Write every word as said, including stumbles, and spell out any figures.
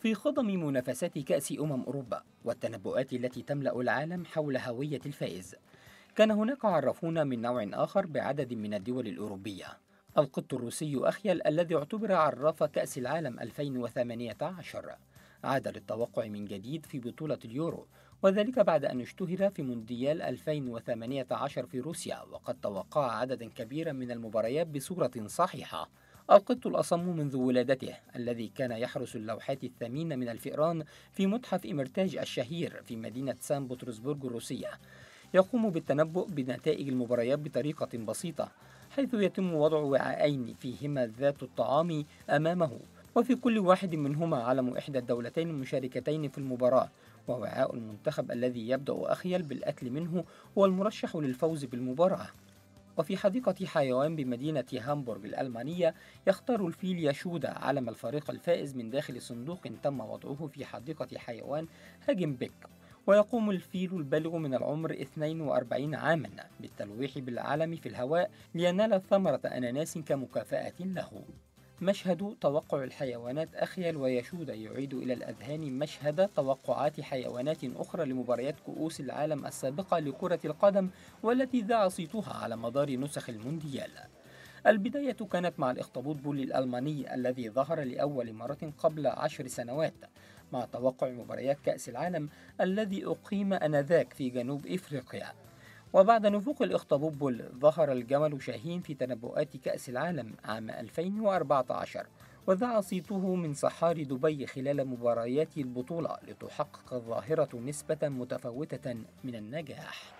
في خضم منافسات كأس أمم أوروبا والتنبؤات التي تملأ العالم حول هوية الفائز، كان هناك عرافون من نوع آخر بعدد من الدول الأوروبية. القط الروسي أخيل الذي اعتبر عراف كأس العالم ألفين وثمانية عشر عاد للتوقع من جديد في بطولة اليورو، وذلك بعد أن اشتهر في مونديال ألفين وثمانية عشر في روسيا، وقد توقع عددا كبيرا من المباريات بصورة صحيحة. القط الأصم منذ ولادته الذي كان يحرس اللوحات الثمينة من الفئران في متحف إمرتاج الشهير في مدينة سان بطرسبرغ الروسية يقوم بالتنبؤ بنتائج المباريات بطريقة بسيطة، حيث يتم وضع وعاءين فيهما ذات الطعام أمامه، وفي كل واحد منهما علم إحدى الدولتين المشاركتين في المباراة، ووعاء المنتخب الذي يبدأ أخيل بالأكل منه هو المرشح للفوز بالمباراة. وفي حديقة حيوان بمدينة هامبورغ الألمانية يختار الفيل يشودا علم الفريق الفائز من داخل صندوق تم وضعه في حديقة حيوان هاجنبيك، ويقوم الفيل البالغ من العمر اثنين وأربعين عاما بالتلويح بالعلم في الهواء لينال ثمرة أناناس كمكافأة له. مشهد توقع الحيوانات أخيل ويشودا يعيد إلى الأذهان مشهد توقعات حيوانات أخرى لمباريات كؤوس العالم السابقة لكرة القدم والتي ذاع صيتها على مدار نسخ المونديال. البداية كانت مع الإخطبوط بولي الألماني الذي ظهر لأول مرة قبل عشر سنوات مع توقع مباريات كأس العالم الذي أقيم آنذاك في جنوب إفريقيا. وبعد نفوق الإخطبوط بولي ظهر الجمل شاهين في تنبؤات كأس العالم عام ألفين وأربعة عشر، وذاع صيته من صحاري دبي خلال مباريات البطولة لتحقق الظاهرة نسبة متفاوتة من النجاح.